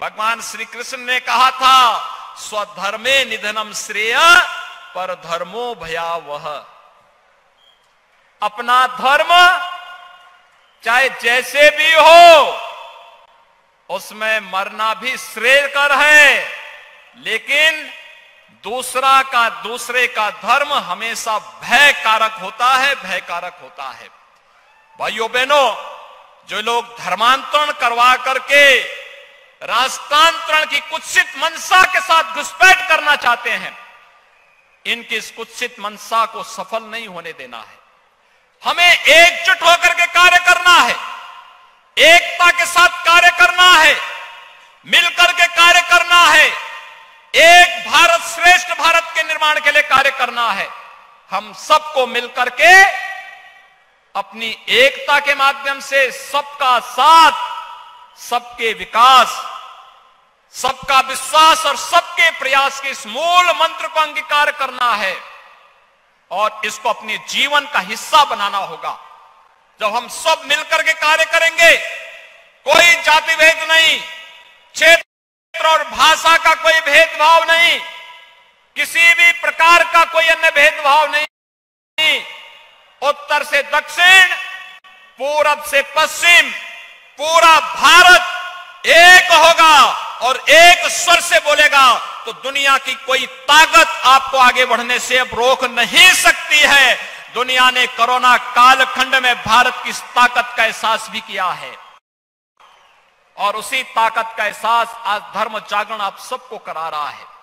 भगवान श्री कृष्ण ने कहा था, स्वधर्मे निधनम श्रेय पर धर्मो भयावह। अपना धर्म चाहे जैसे भी हो उसमें मरना भी श्रेयस्कर है, लेकिन दूसरे का धर्म हमेशा भय कारक होता है, भय कारक होता है। भाइयों बहनों, जो लोग धर्मांतरण करवा करके राष्ट्रांतरण की कुत्सित मनसा के साथ घुसपैठ करना चाहते हैं, इनकी इस कुत्सित मनसा को सफल नहीं होने देना है। हमें एकजुट होकर के कार्य करना है, एकता के साथ कार्य करना है, मिलकर के कार्य करना है, एक भारत श्रेष्ठ भारत के निर्माण के लिए कार्य करना है। हम सबको मिलकर के अपनी एकता के माध्यम से सबका साथ, सबके विकास, सबका विश्वास और सबके प्रयास के इस मूल मंत्र को अंगीकार करना है और इसको अपने जीवन का हिस्सा बनाना होगा। जब हम सब मिलकर के कार्य करेंगे, कोई जाति भेद नहीं, क्षेत्र और भाषा का कोई भेदभाव नहीं, किसी भी प्रकार का कोई अन्य भेदभाव नहीं, उत्तर से दक्षिण, पूरब से पश्चिम, पूरा भारत एक होगा और एक स्वर से बोलेगा, तो दुनिया की कोई ताकत आपको आगे बढ़ने से अब रोक नहीं सकती है। दुनिया ने कोरोना कालखंड में भारत की ताकत का एहसास भी किया है और उसी ताकत का एहसास आज धर्म जागरण आप सबको करा रहा है।